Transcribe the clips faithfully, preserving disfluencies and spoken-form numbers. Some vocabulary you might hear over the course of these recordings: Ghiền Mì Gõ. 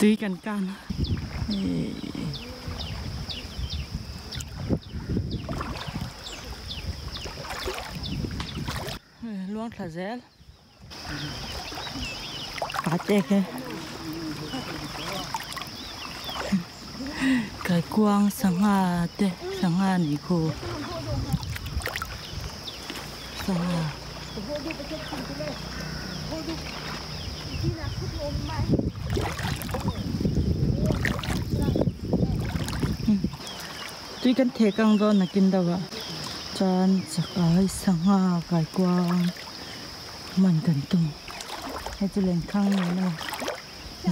ตีกันกันล้วงทะเลปลาเจ๊กเลยไก่กวางสังหาเตะสังหานี่กูสังหาtuy cái thẻ căng đo là kinh đâu ạ, chan sạc ái sáng hoa cải quang mần cần tùng, hay chỉ lên khang này nè,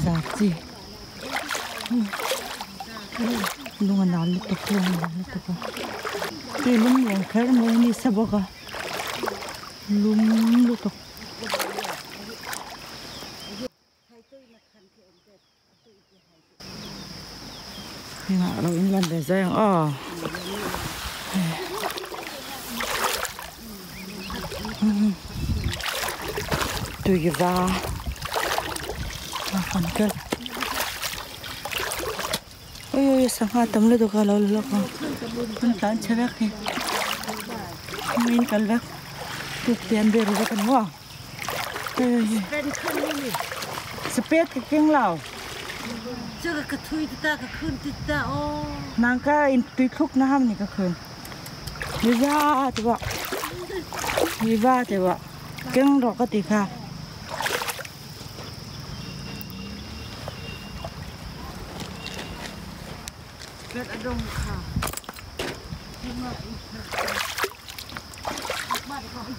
giả gì, luôn anh ăn lụt luôn lụt luôn, tuy luôn luôn khé luôn đi sao bốc à, luôn lụt luôn ngã đâu in lần để xem ờ tùy cái da còn cái ôi ôi sáng ha tấm lên được cả lâu lâu còn con cá chép vác này mình cá vác tụt tiền về rồi còn hoa spec cái keng lẩuจะกระทุยติดตากระคืนติดตาโอ้นางก็อินตุยทุกน้ำนี่กระคืนมีบ้าแต่ว่ามีบ้าแต่ว่าแกงดอกก็ติดค่ะเกิดอารมณ์ค่ะที่มาอีกบ้านก็อีก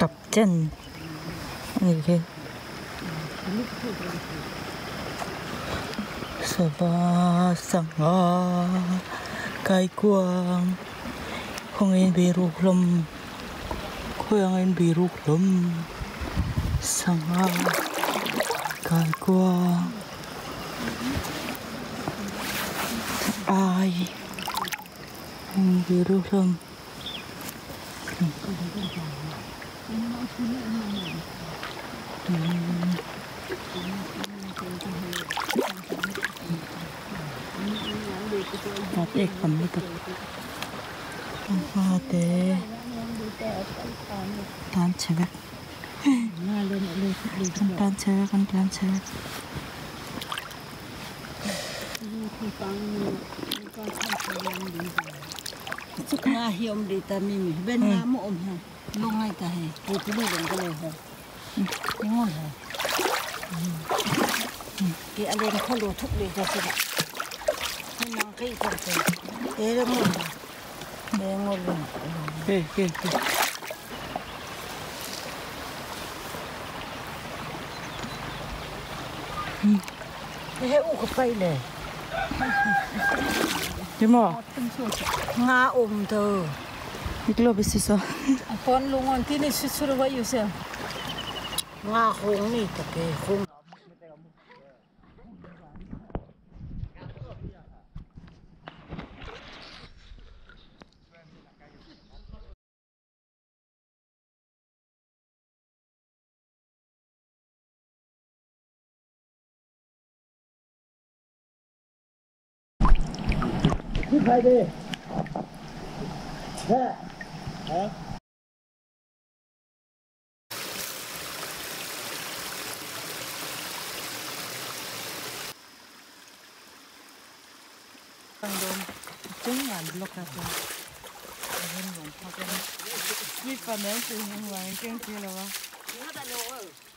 ตับเจนนี่คือสบาสังหาไก่กวางคงเอ็นบีรุกลมคงเอ็นบีรุกลมสังหาไก่กวางไอบีรุกลมหอบเอกผมนี่กับต้องพาเตะตามเชือกตามเชือกตามเชือกสุขนาหิอมดีตามีมีเบนน้ำอมฮะลงให้ตาเฮกูจะได้กันก็เลยฮะยังงอนฮะกีอะไรนะเขาดูทุกเดือนจะสิบให้น้องขี้จังเลยเอ๊ะแล้วงอนเอ๊ะงอนเลยเฮ้เฮ้เฮ้เฮ้อู้ก็ไปเลยใช่ไหมงาอมเธอไม่กลัวไปสิซะตอนลุงอันที่นี่ชิสุระวายุเซงาคงนี่ตะเกียคงใครดีแค่ฮะตั้งโดนจังหวะบล็อกนะจ๊ะเห็นหลงพ่อกันนี่ปะแม่ตื่นหงายเก่งจริงเลยวะ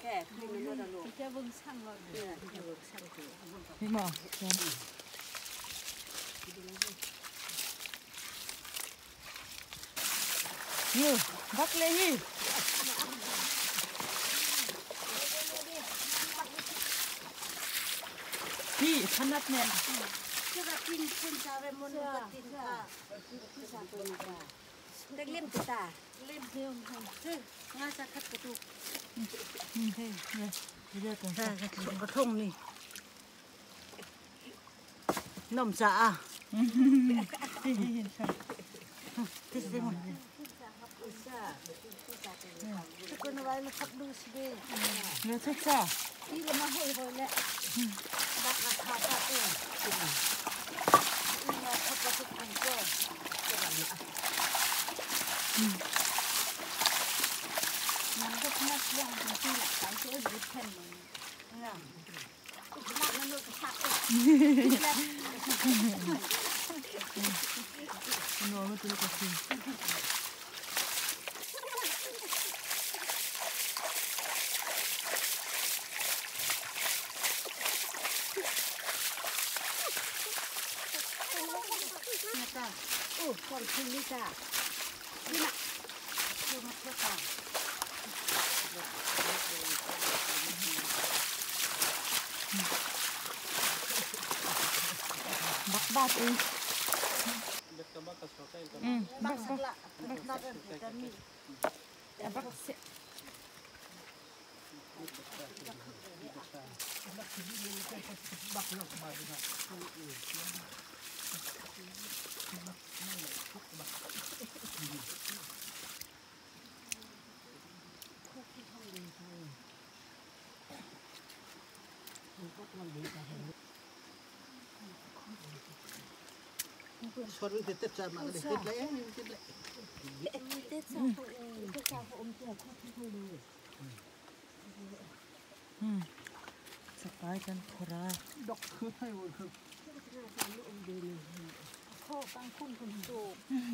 แค่ที่มันโดนลงจะวึงสั่งเราเนี่ยจะวึงสั่งกูพี่หมอยูบักเลยฮีพี่ขนาดเนี่ยจะรับกินคนชาวเรมอนก็ติดค่ะที่สามตัวนี่ค่ะเด็กเล่มติดตาเล่มเดียวค่ะคืองาสักขัดกระตุกนี่เฮ้ยเดี๋ยวกันค่ะกระทงนี่ nồng dạ. Bakbak. Hmm. Bakbak. Suốt với tết ra mà để tết lễ, tết lễ. Tết sao hội, tết sao hội ông chùa không thôi được. Hmm. Sắp tới chân khora. Đọc khứ hay buồn khứ. Kho tăng khung khung đồ.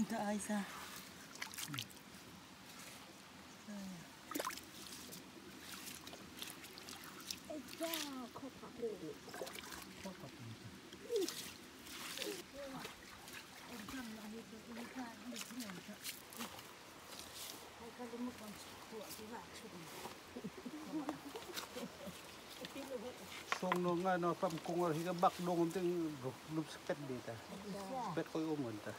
Đã ai ra? Ai ra kho phật được. Kho phật. Song nong ay no pamkong ay higa bakdong ting lup spet di ta spet koy umun ta.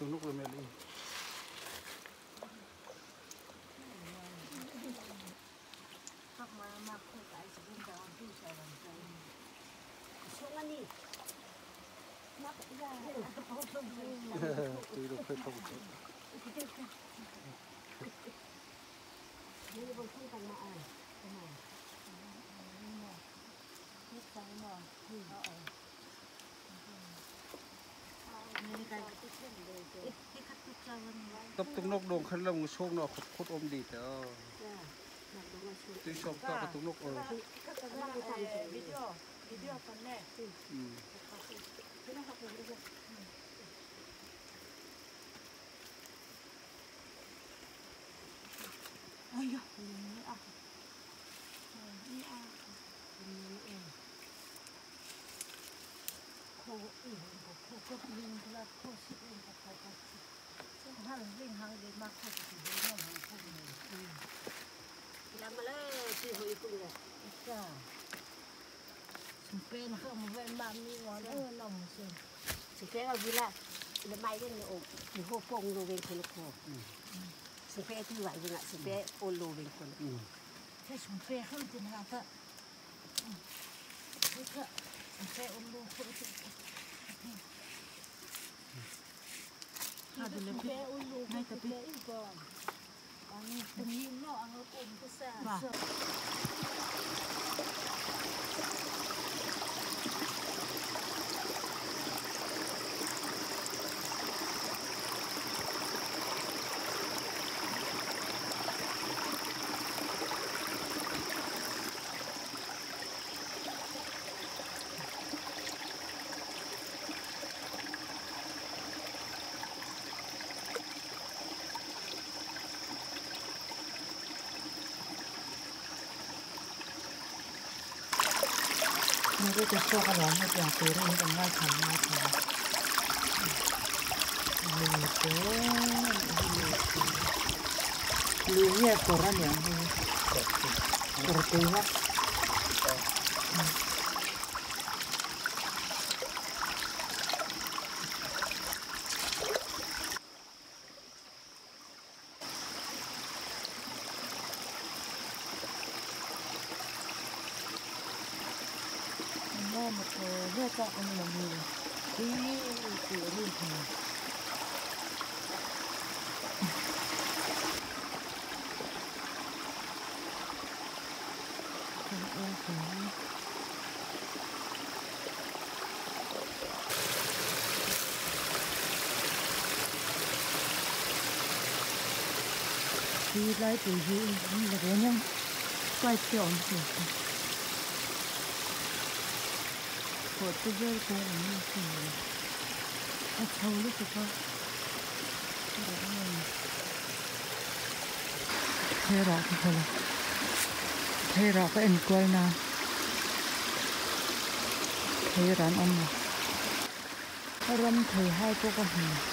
Tunuk lumeli. Tôi đâu phải không chứ. Tập tung nóc đồng khăn lông xuống nó khốt ôm đi đó. Tôi xong tao có tung nóc ôm. Ôi giời, mình ăn, mình ăn, mình ăn, khô ỉn, khô cơm linh, là khô súp linh, là khô cơm, chứ hàng linh hàng để mà khô thì đến hàng khô mình làm mà lấy thì hồi cùng này, cả, súp bên không bên ba mươi ngón nữa lòng rồi, súp bên là gì là, là mai lên là ốm, thì khô phong rồi về thì là khô. Sumpai tu lagi nak sumpai olo bengkol. Saya sumpai kalau jenah tak, buka sumpai olo. Ada sumpai olo, sumpai ikan. Angin pening, no angin pun besar. Hãy subscribe cho kênh Ghiền Mì Gõ để không bỏ lỡ những video hấp dẫn. Hãy subscribe cho kênh Ghiền Mì Gõ để không bỏ lỡ một hơi cạn nhưng mà nhiều tí của mình thì không ăn phải đi lấy từ dưới là cái nhá quay tròn rồi của tôi rơi ra là như thế này à thâu lúc rồi con thế rõ thì thôi là thế rõ cái ảnh quay nào thế rõ ông rồi râm thầy hai cô con hình